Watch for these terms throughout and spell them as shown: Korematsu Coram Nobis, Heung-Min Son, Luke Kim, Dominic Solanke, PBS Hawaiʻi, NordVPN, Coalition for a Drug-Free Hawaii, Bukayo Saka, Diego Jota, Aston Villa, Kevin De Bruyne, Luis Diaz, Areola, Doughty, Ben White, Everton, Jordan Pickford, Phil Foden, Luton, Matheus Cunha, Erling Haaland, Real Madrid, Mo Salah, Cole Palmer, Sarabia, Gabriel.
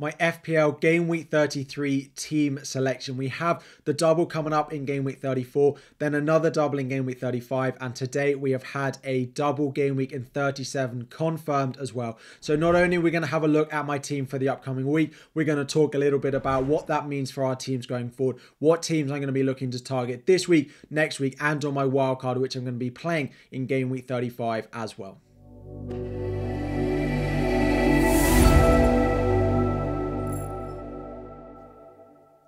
my FPL game week 33 team selection. We have the double coming up in game week 34, then another double in game week 35, and today we have had a double game week in 37 confirmed as well. So not only are we going to have a look at my team for the upcoming week, we're going to talk a little bit about what that means for our teams going forward, what teams I'm going to be looking to target this week, next week, and on my wildcard, which I'm going to be playing in game week 35 as well.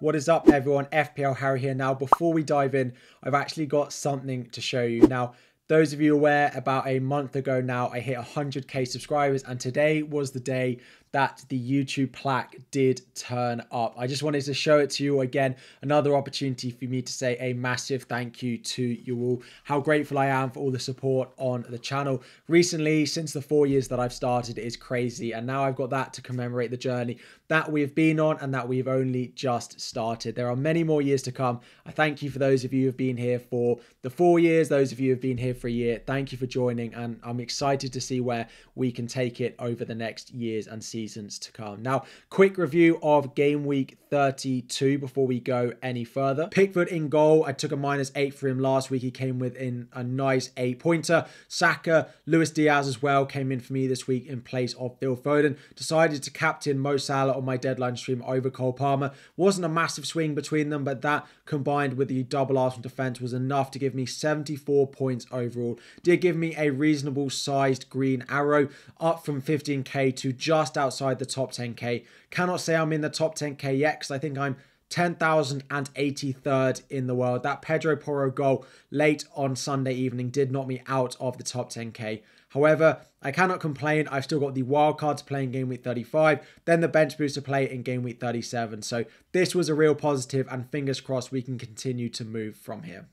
What is up, everyone? FPL Harry here. Now, before we dive in, I've actually got something to show you. Now, those of you aware, about a month ago now, I hit 100k subscribers, and today was the day that the YouTube plaque did turn up. I just wanted to show it to you again. Another opportunity for me to say a massive thank you to you all. How grateful I am for all the support on the channel. Recently, since the 4 years that I've started, it is crazy. And now I've got that to commemorate the journey that we've been on and that we've only just started. There are many more years to come. I thank you for those of you who have been here for the 4 years, those of you who have been here for a year. Thank you for joining. And I'm excited to see where we can take it over the next years and seasons to come. Now, quick review of game week 32 before we go any further. Pickford in goal. I took a -8 for him last week. He came within a nice 8-pointer. Saka, Luis Diaz as well came in for me this week in place of Phil Foden. Decided to captain Mo Salah on my deadline stream over Cole Palmer. Wasn't a massive swing between them, but that combined with the double Arsenal defense was enough to give me 74 points overall. Did give me a reasonable sized green arrow up from 15k to just outside the top 10k. Cannot say I'm in the top 10k yet, because I think I'm 10,083rd in the world. That Pedro Porro goal late on Sunday evening did knock me out of the top 10k. However, I cannot complain. I've still got the wild card to play in game week 35, then the bench boost to play in game week 37. So this was a real positive, and fingers crossed we can continue to move from here.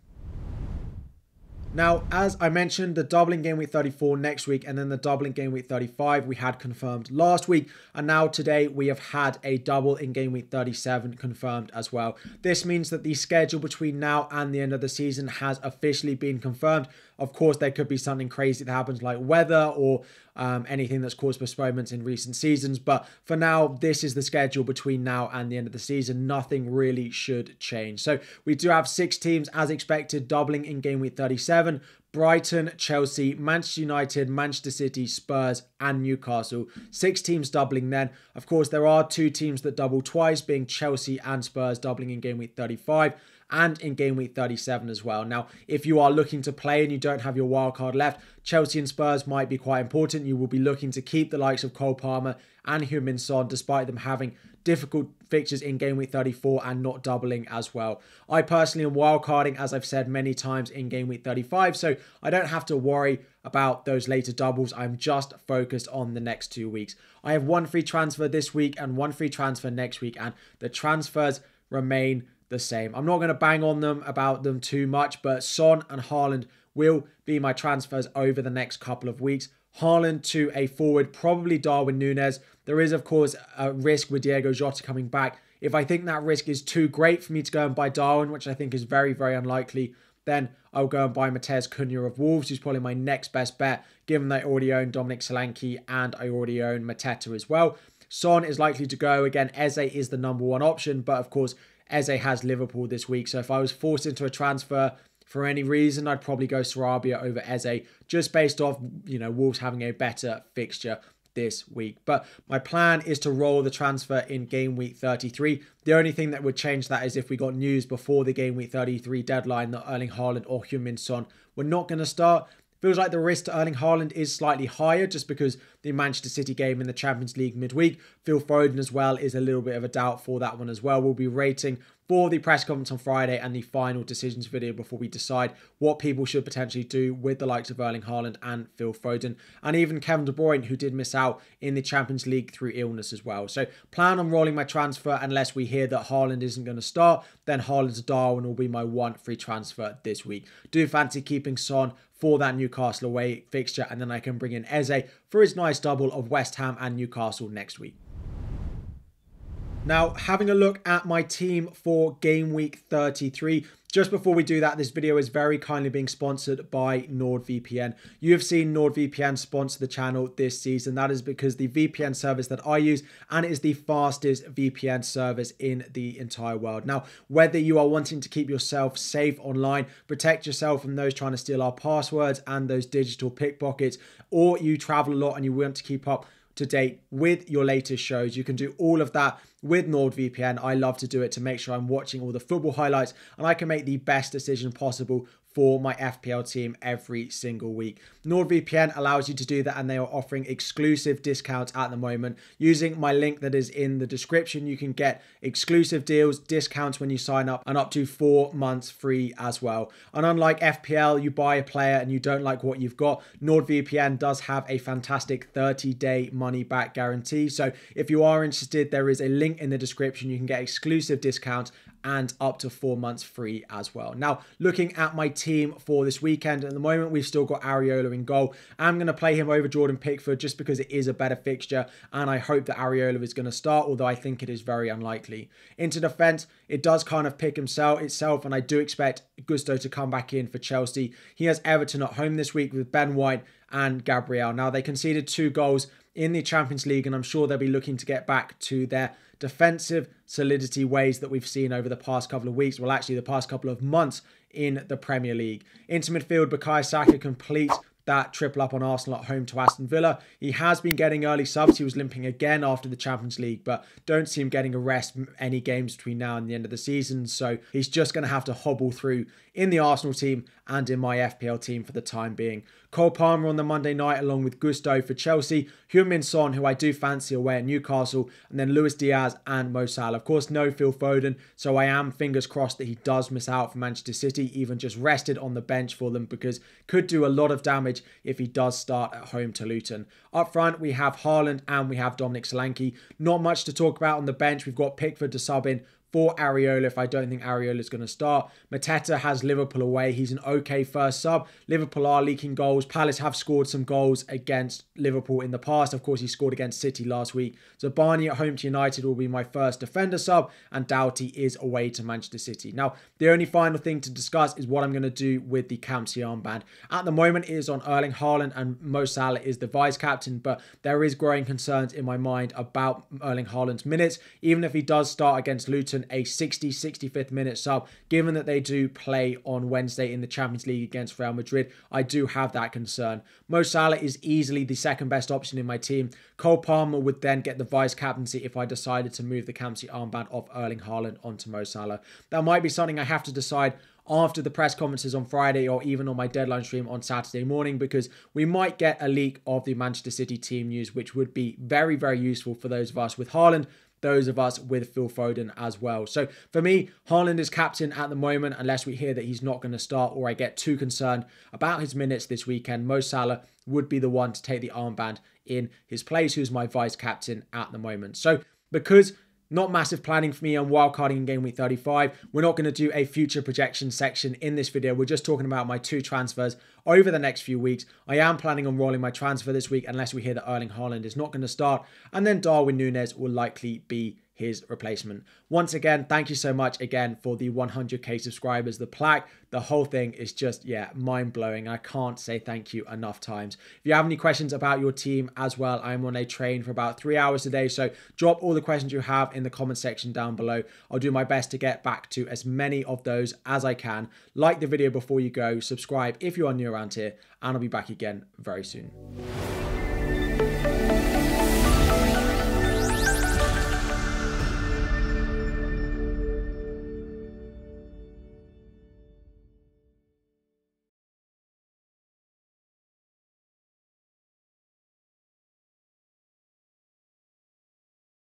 Now, as I mentioned, the double in game week 34 next week, and then the double in game week 35 we had confirmed last week. And now today we have had a double in game week 37 confirmed as well. This means that the schedule between now and the end of the season has officially been confirmed. Of course, there could be something crazy that happens like weather or anything that's caused postponements in recent seasons. But for now, this is the schedule between now and the end of the season. Nothing really should change. So we do have 6 teams as expected doubling in game week 37. Brighton, Chelsea, Manchester United, Manchester City, Spurs, and Newcastle. 6 teams doubling then. Of course, there are 2 teams that double twice, being Chelsea and Spurs doubling in game week 35. And in game week 37 as well. Now, if you are looking to play and you don't have your wildcard left, Chelsea and Spurs might be quite important. You will be looking to keep the likes of Cole Palmer and Heung-Min Son, despite them having difficult fixtures in game week 34 and not doubling as well. I personally am wildcarding, as I've said many times, in game week 35, so I don't have to worry about those later doubles. I'm just focused on the next 2 weeks. I have 1 free transfer this week and 1 free transfer next week, and the transfers remain the same. I'm not going to bang on them about them too much, but Son and Haaland will be my transfers over the next couple of weeks. Haaland to a forward, probably Darwin Núñez. There is, of course, a risk with Diego Jota coming back. If I think that risk is too great for me to go and buy Darwin, which I think is very, very unlikely, then I'll go and buy Matheus Cunha of Wolves, who's probably my next best bet, given that I already own Dominic Solanke and I already own Mateta as well. Son is likely to go. Again, Eze is the #1 option, but of course, Eze has Liverpool this week, so if I was forced into a transfer for any reason, I'd probably go Sarabia over Eze, just based off, you know, Wolves having a better fixture this week. But my plan is to roll the transfer in game week 33. The only thing that would change that is if we got news before the game week 33 deadline that Erling Haaland or Heung-Min Son were not going to start. Feels like the risk to Erling Haaland is slightly higher just because the Manchester City game in the Champions League midweek. Phil Foden as well is a little bit of a doubt for that one as well. We'll be rating for the press conference on Friday and the final decisions video before we decide what people should potentially do with the likes of Erling Haaland and Phil Foden. And even Kevin De Bruyne, who did miss out in the Champions League through illness as well. So plan on rolling my transfer unless we hear that Haaland isn't going to start. Then Haaland to Darwin will be my 1 free transfer this week. Do fancy keeping Son for that Newcastle away fixture, and then I can bring in Eze for his nice double of West Ham and Newcastle next week. Now, having a look at my team for game week 33. Just before we do that, this video is very kindly being sponsored by NordVPN. You have seen NordVPN sponsor the channel this season. That is because the VPN service that I use, and it is the fastest VPN service in the entire world. Now, whether you are wanting to keep yourself safe online, protect yourself from those trying to steal our passwords and those digital pickpockets, or you travel a lot and you want to keep up to date with your latest shows, you can do all of that with NordVPN. I love to do it to make sure I'm watching all the football highlights and I can make the best decision possible for my FPL team every single week. NordVPN allows you to do that, and they are offering exclusive discounts at the moment. Using my link that is in the description, you can get exclusive deals, discounts when you sign up, and up to 4 months free as well. And unlike FPL, you buy a player and you don't like what you've got, NordVPN does have a fantastic 30-day money-back guarantee. So if you are interested, there is a link in the description. You can get exclusive discounts and up to 4 months free as well. Now, looking at my team for this weekend, at the moment we've still got Areola in goal. I'm going to play him over Jordan Pickford just because it is a better fixture, and I hope that Areola is going to start, although I think it is very unlikely. Into defence, it does kind of pick itself, and I do expect Gusto to come back in for Chelsea. He has Everton at home this week with Ben White and Gabriel. Now, they conceded 2 goals in the Champions League, and I'm sure they'll be looking to get back to their defensive solidity ways that we've seen over the past couple of weeks, well, actually the past couple of months in the Premier League. Into midfield, Bukayo Saka completes that triple up on Arsenal at home to Aston Villa. He has been getting early subs. He was limping again after the Champions League, but don't see him getting a rest any games between now and the end of the season. So he's just going to have to hobble through in the Arsenal team and in my FPL team for the time being. Cole Palmer on the Monday night, along with Gusto for Chelsea, Heung-Min Son, who I do fancy away at Newcastle, and then Luis Diaz and Mo Salah. Of course, no Phil Foden, so I am fingers crossed that he does miss out for Manchester City, even just rested on the bench for them, because could do a lot of damage if he does start at home to Luton. Up front, we have Haaland and we have Dominic Solanke. Not much to talk about on the bench. We've got Pickford to sub in for Areola if I don't think Areola is going to start. Mateta has Liverpool away. He's an okay first sub. Liverpool are leaking goals. Palace have scored some goals against Liverpool in the past. Of course, he scored against City last week. So Barney at home to United will be my first defender sub, and Doughty is away to Manchester City. Now, the only final thing to discuss is what I'm going to do with the Campsie armband. At the moment, it is on Erling Haaland, and Mo Salah is the vice-captain, but there is growing concerns in my mind about Erling Haaland's minutes. Even if he does start against Luton, a 65th minute sub, given that they do play on Wednesday in the Champions League against Real Madrid, I do have that concern. Mo Salah is easily the second best option in my team. Cole Palmer would then get the vice-captaincy if I decided to move the captaincy armband off Erling Haaland onto Mo Salah. That might be something I have to decide after the press conferences on Friday, or even on my deadline stream on Saturday morning, because we might get a leak of the Manchester City team news, which would be very, very useful for those of us with Haaland, those of us with Phil Foden as well. So for me, Haaland is captain at the moment, unless we hear that he's not going to start or I get too concerned about his minutes this weekend. Mo Salah would be the one to take the armband in his place, who's my vice-captain at the moment. So because not massive planning for me on wildcarding in game week 35, we're not going to do a future projection section in this video. We're just talking about my 2 transfers over the next few weeks. I am planning on rolling my transfer this week unless we hear that Erling Haaland is not going to start, and then Darwin Núñez will likely be his replacement. Once again, thank you so much again for the 100k subscribers, the plaque, the whole thing is just, yeah, mind-blowing. I can't say thank you enough times. If you have any questions about your team as well, I'm on a train for about 3 hours today, so drop all the questions you have in the comment section down below. I'll do my best to get back to as many of those as I can. Like the video before you go, subscribe if you are new around here, and I'll be back again very soon.